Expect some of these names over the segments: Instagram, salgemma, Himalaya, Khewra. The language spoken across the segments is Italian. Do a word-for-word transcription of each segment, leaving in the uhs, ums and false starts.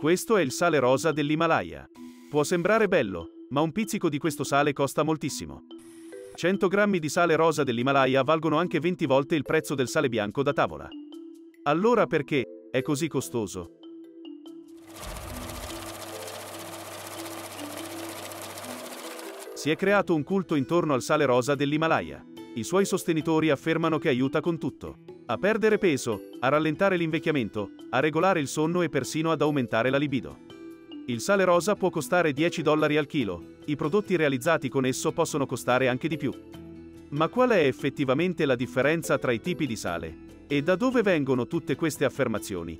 Questo è il sale rosa dell'Himalaya. Può sembrare bello, ma un pizzico di questo sale costa moltissimo. cento grammi di sale rosa dell'Himalaya valgono anche venti volte il prezzo del sale bianco da tavola. Allora perché è così costoso? Si è creato un culto intorno al sale rosa dell'Himalaya. I suoi sostenitori affermano che aiuta con tutto: a perdere peso, a rallentare l'invecchiamento, a regolare il sonno e persino ad aumentare la libido. Il sale rosa può costare dieci dollari al chilo, i prodotti realizzati con esso possono costare anche di più. Ma qual è effettivamente la differenza tra i tipi di sale? E da dove vengono tutte queste affermazioni?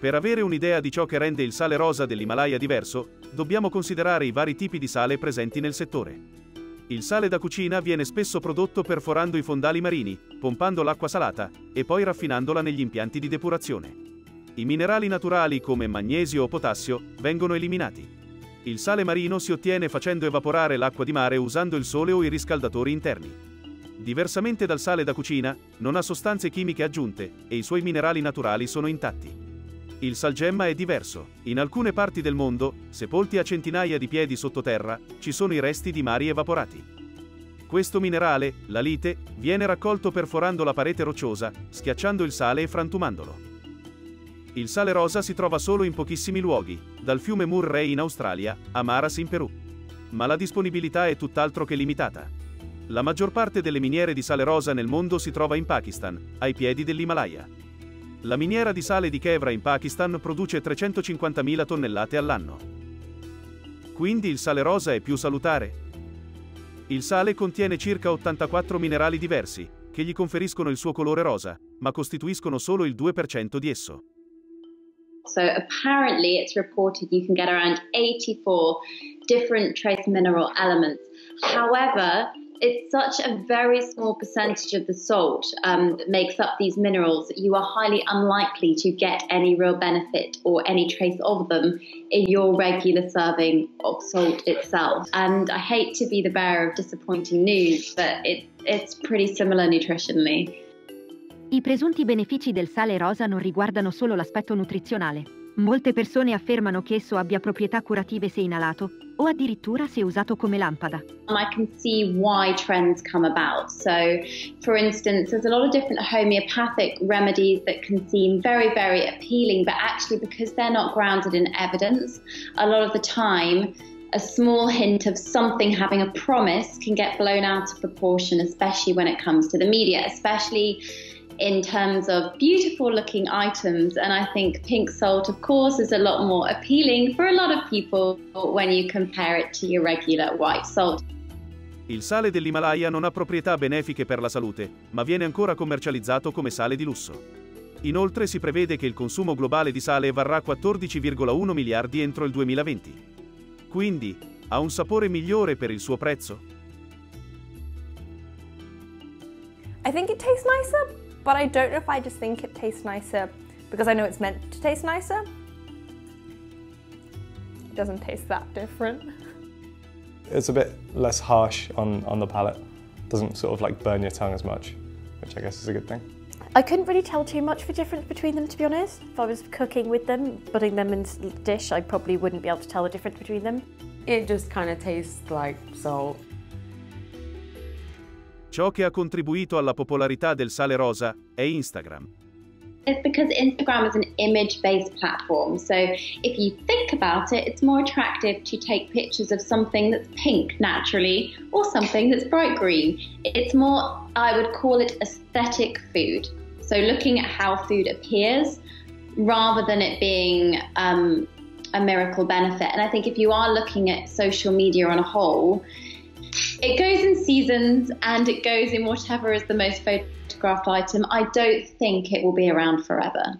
Per avere un'idea di ciò che rende il sale rosa dell'Himalaya diverso, dobbiamo considerare i vari tipi di sale presenti nel settore. Il sale da cucina viene spesso prodotto perforando i fondali marini, pompando l'acqua salata, e poi raffinandola negli impianti di depurazione. I minerali naturali come magnesio o potassio vengono eliminati. Il sale marino si ottiene facendo evaporare l'acqua di mare usando il sole o i riscaldatori interni. Diversamente dal sale da cucina, non ha sostanze chimiche aggiunte, e i suoi minerali naturali sono intatti. Il salgemma è diverso. In alcune parti del mondo, sepolti a centinaia di piedi sottoterra, ci sono i resti di mari evaporati. Questo minerale, la lite, viene raccolto perforando la parete rocciosa, schiacciando il sale e frantumandolo. Il sale rosa si trova solo in pochissimi luoghi, dal fiume Murray in Australia, a Maras in Perù. Ma la disponibilità è tutt'altro che limitata. La maggior parte delle miniere di sale rosa nel mondo si trova in Pakistan, ai piedi dell'Himalaya. La miniera di sale di Khewra in Pakistan produce trecentocinquantamila tonnellate all'anno. Quindi il sale rosa è più salutare? Il sale contiene circa ottantaquattro minerali diversi, che gli conferiscono il suo colore rosa, ma costituiscono solo il due per cento di esso. So apparently it's reported you can get around eighty-four different trace mineral elements. However, it's such a very small percentage of the salt um, that makes up these minerals that you are highly unlikely to get any real benefit or any trace of them in your regular serving of salt itself. And I hate to be the bearer of disappointing news, but it, it's pretty similar nutritionally. I presunti benefici del sale rosa non riguardano solo l'aspetto nutrizionale. Molte persone affermano che esso abbia proprietà curative se inalato o addirittura se usato come lampada. I can see why trends come about. So, for instance, there's a lot of different homeopathic remedies that can seem very, very appealing, but actually because they're not grounded in evidence, a lot of the time a small hint of something having a promise can get blown out of proportion, especially when it comes to the media, especially in terms of beautiful looking items. And I think pink salt, of course, is a lot more appealing for a lot of people when you compare it to your regular white salt. Il sale dell'Himalaya non ha proprietà benefiche per la salute, ma viene ancora commercializzato come sale di lusso. Inoltre si prevede che il consumo globale di sale varrà quattordici virgola uno miliardi entro il duemilaventi. Quindi, ha un sapore migliore per il suo prezzo? I think it tastes nicer. But I don't know if I just think it tastes nicer because I know it's meant to taste nicer. It doesn't taste that different. It's a bit less harsh on, on the palate. It doesn't sort of like burn your tongue as much, which I guess is a good thing. I couldn't really tell too much of a difference between them, to be honest. If I was cooking with them, putting them in a dish, I probably wouldn't be able to tell the difference between them. It just kind of tastes like salt. Ciò che ha contribuito alla popolarità del sale rosa è Instagram. It's because Instagram is an image-based platform, so if you think about it, it's more attractive to take pictures of something that's pink naturally or something that's bright green. It's more, I would call it aesthetic food. So looking at how food appears rather than it being um, a miracle benefit. And I think if you are looking at social media on a whole, it goes in seasons and it goes in whatever is the most photographed item. I don't think it will be around forever.